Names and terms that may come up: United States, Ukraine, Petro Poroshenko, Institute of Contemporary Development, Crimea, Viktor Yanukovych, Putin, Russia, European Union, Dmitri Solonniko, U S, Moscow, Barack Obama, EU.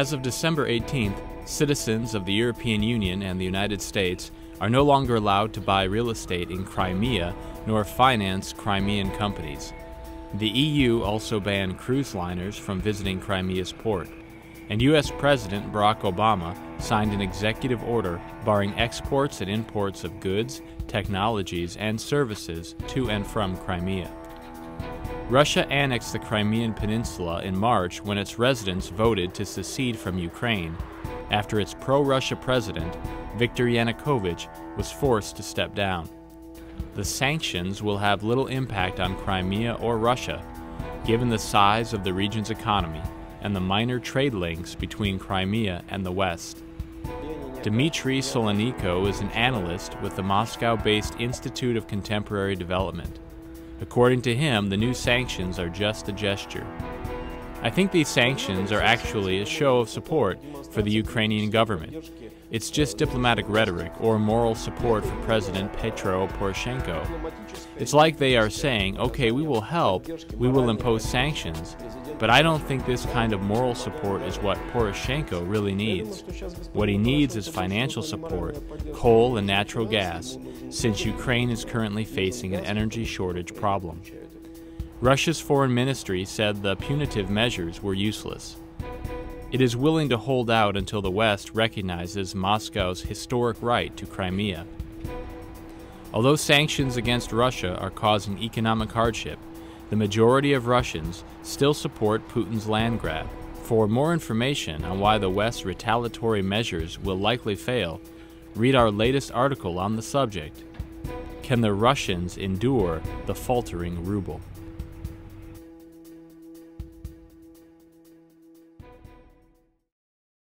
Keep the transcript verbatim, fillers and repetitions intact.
As of December eighteenth, citizens of the European Union and the United States are no longer allowed to buy real estate in Crimea nor finance Crimean companies. The E U also banned cruise liners from visiting Crimea's port, and U S President Barack Obama signed an executive order barring exports and imports of goods, technologies, and services to and from Crimea. Russia annexed the Crimean Peninsula in March when its residents voted to secede from Ukraine, after its pro-Russia president, Viktor Yanukovych, was forced to step down. The sanctions will have little impact on Crimea or Russia, given the size of the region's economy and the minor trade links between Crimea and the West. Dmitri Solonniko is an analyst with the Moscow-based Institute of Contemporary Development. According to him, the new sanctions are just a gesture. I think these sanctions are actually a show of support for the Ukrainian government. It's just diplomatic rhetoric or moral support for President Petro Poroshenko. It's like they are saying, okay, we will help, we will impose sanctions, but I don't think this kind of moral support is what Poroshenko really needs. What he needs is financial support, coal and natural gas, since Ukraine is currently facing an energy shortage problem. Russia's foreign ministry said the punitive measures were useless. It is willing to hold out until the West recognizes Moscow's historic right to Crimea. Although sanctions against Russia are causing economic hardship, the majority of Russians still support Putin's land grab. For more information on why the West's retaliatory measures will likely fail, read our latest article on the subject. Can the Russians endure the faltering ruble?